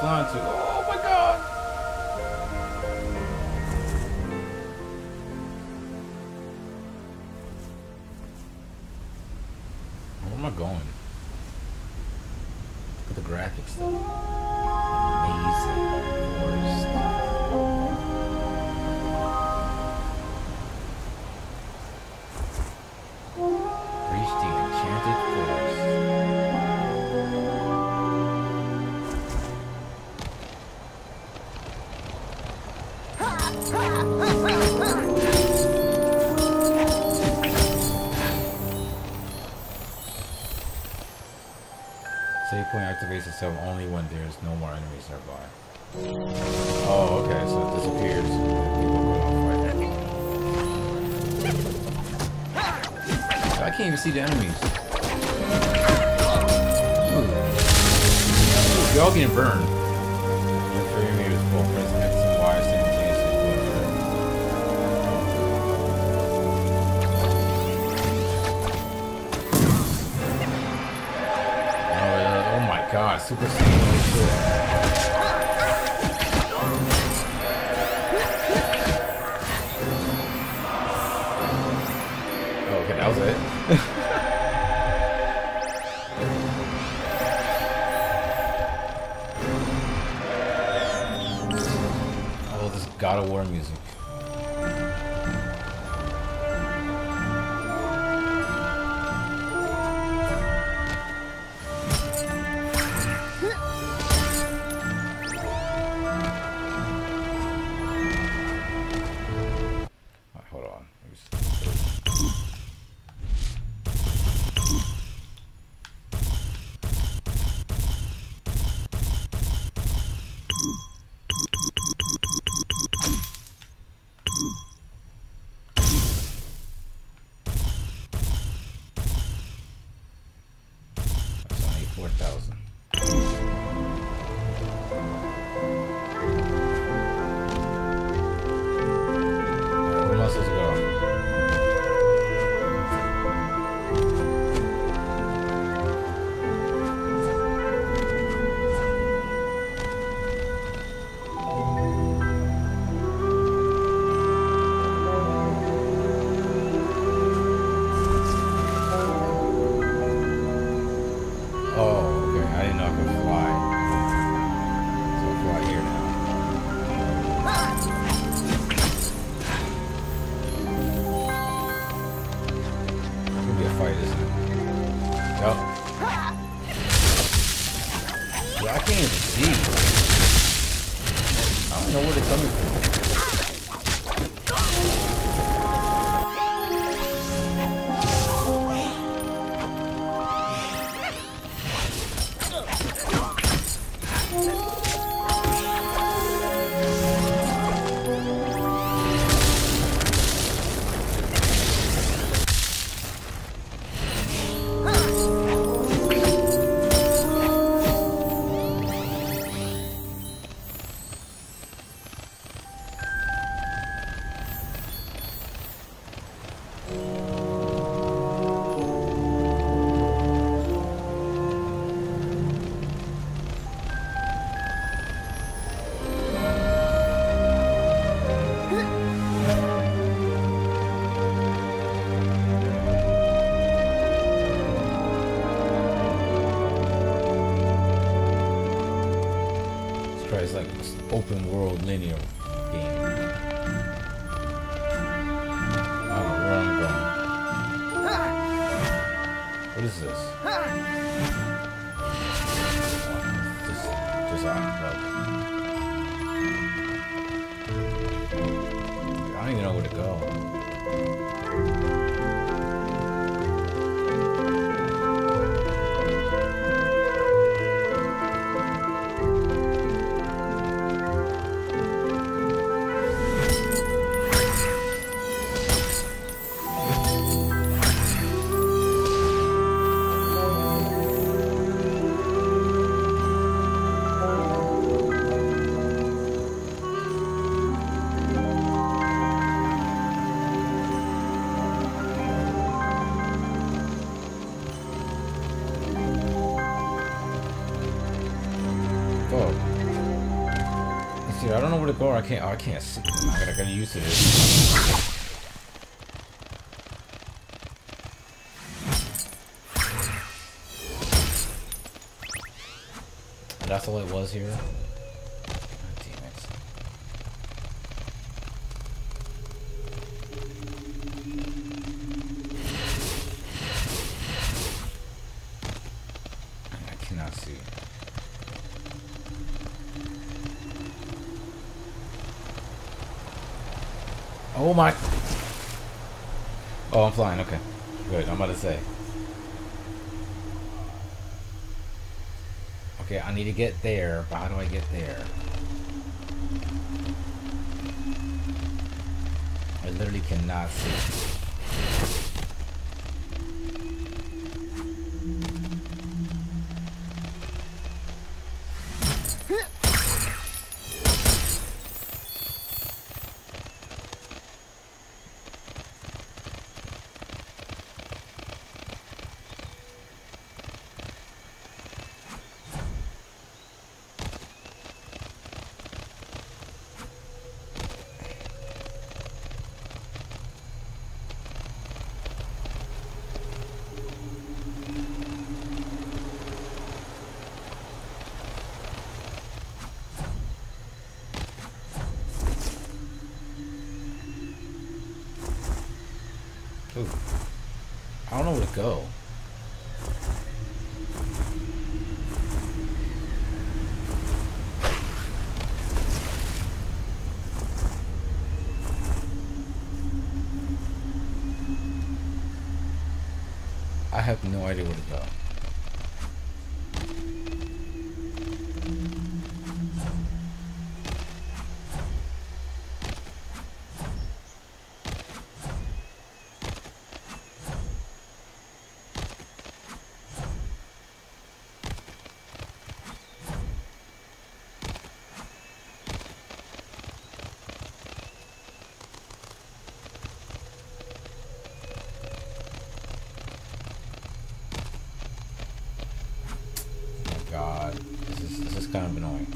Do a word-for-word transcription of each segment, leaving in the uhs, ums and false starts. flying to. Oh my god! Where am I going? Look at the graphics though. Amazing. Worst. Activates itself only when there's no more enemies nearby. Oh, okay, so it disappears. So I can't even see the enemies. Ooh. Y'all getting burned. Your three meters, both press X and Y God, super saiyan, holy shit. Oh, okay, that was it. Oh, this God of War music. It's like this open world linear game. Oh, what is this? Just, just I don't even know where to go. know where to go. I can't. Oh, I can't see. I'm not gonna get used to this. That's all it was here. Oh my! Oh, I'm flying. Okay, good. I'm about to say. Okay, I need to get there. But how do I get there? I literally cannot see. Ooh. I don't know where to go. I have no idea where to go. Kind of annoying.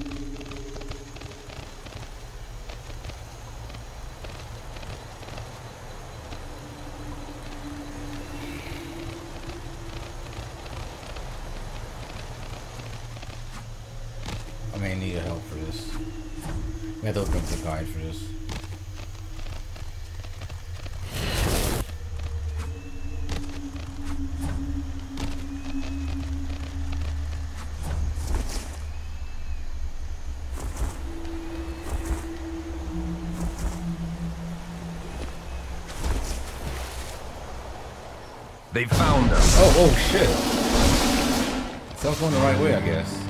I may need help for this. We have to open up the guide for this. They found us. Oh, oh shit. So I was going the right way, I guess.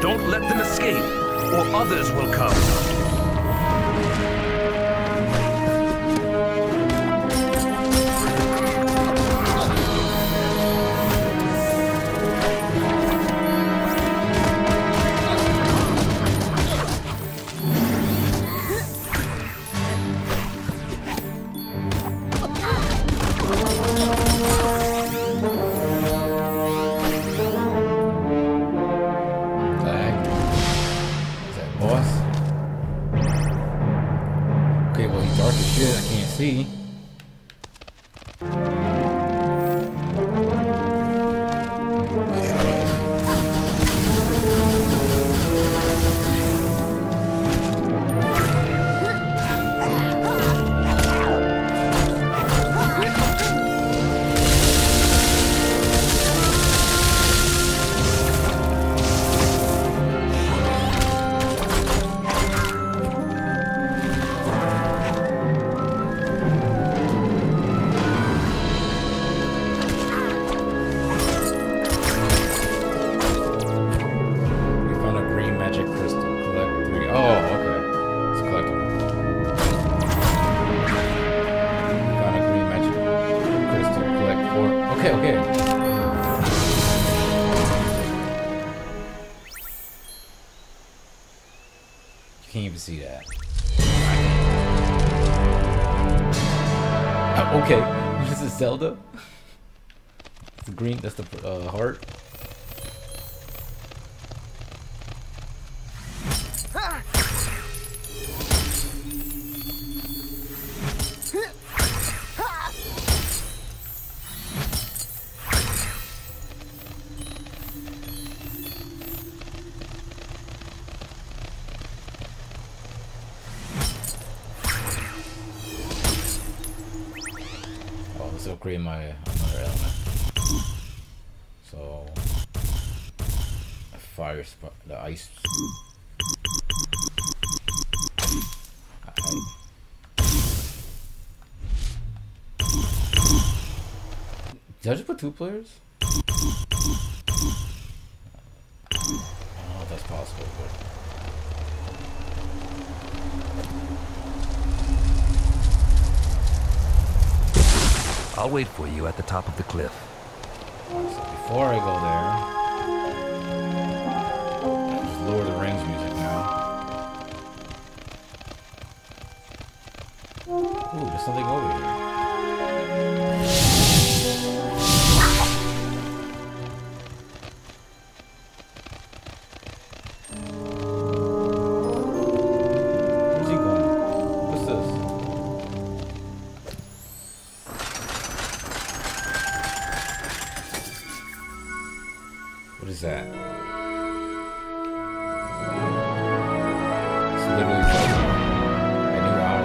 Don't let them escape, or others will come. See? okay, okay. You can't even see that. Okay, this is Zelda. It's the green, that's the uh, heart. Upgrade my another element. So fire spark, the ice. Did I just put two players? I don't know if that's possible, but. I'll wait for you at the top of the cliff. So before I go there, I'll just lower the rings music now. Ooh, there's something over here. Where's he going? What's this? What is that? It's literally a new hour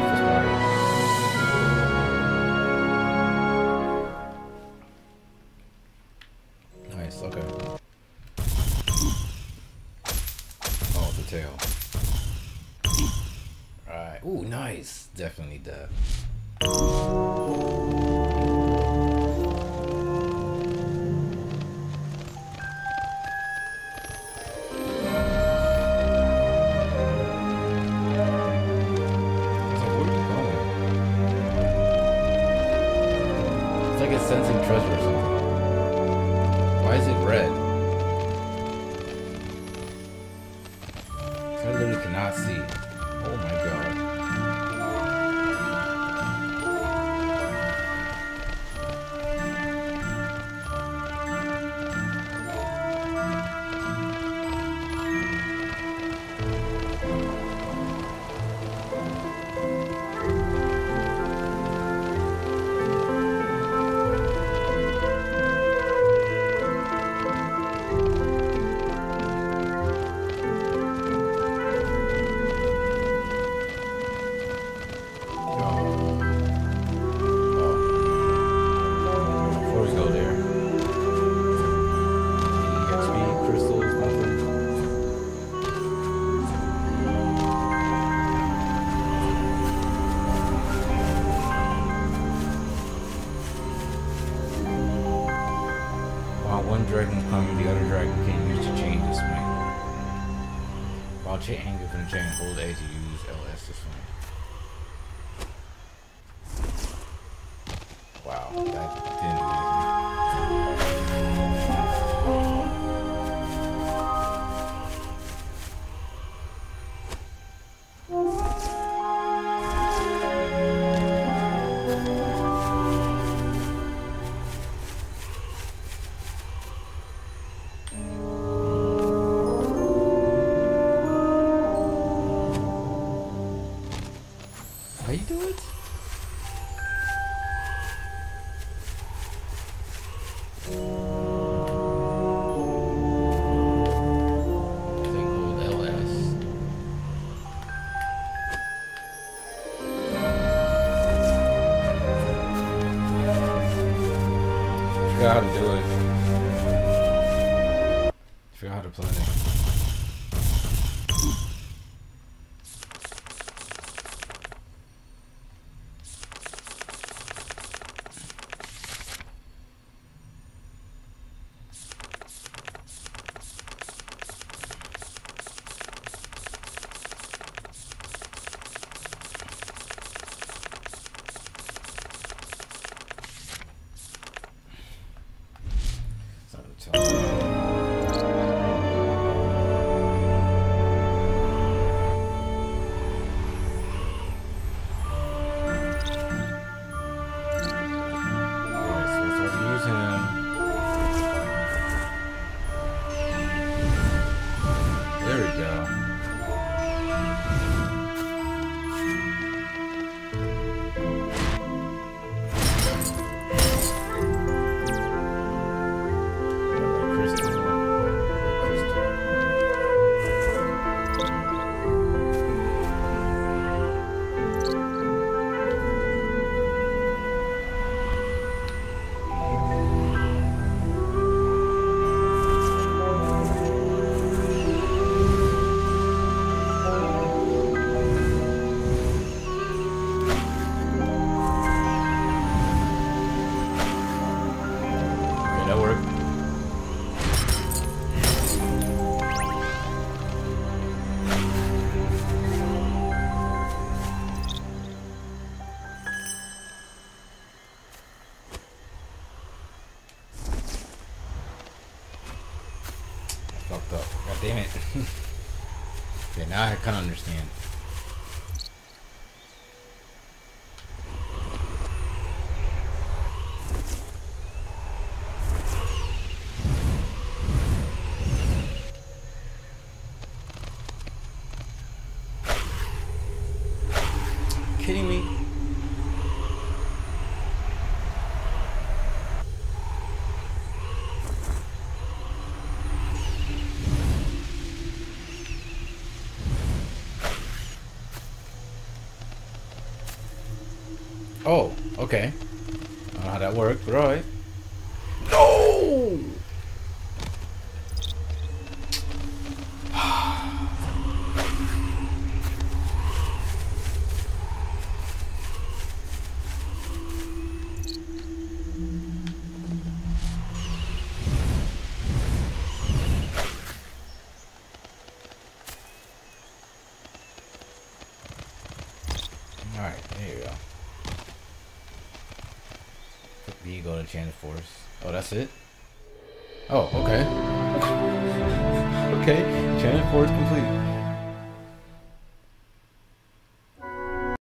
for starting. Nice, okay. Oh, the tail. Alright, ooh, nice. Definitely need that. Sensing treasure or something. Why is it red? I literally cannot see. Oh my god. One dragon will come, the other dragon can use to change this swing. While chain anger can chain, hold A to use L S to swing. Wow, that didn't do anything. You do it? I forgot how to do it. I forgot how to play it. damn it. Yeah, now I kind of understand. Kidding me? Oh, okay. I don't know how that worked, but alright. No! Force. Oh, that's it? Oh, okay. Okay, Enchanted Force complete.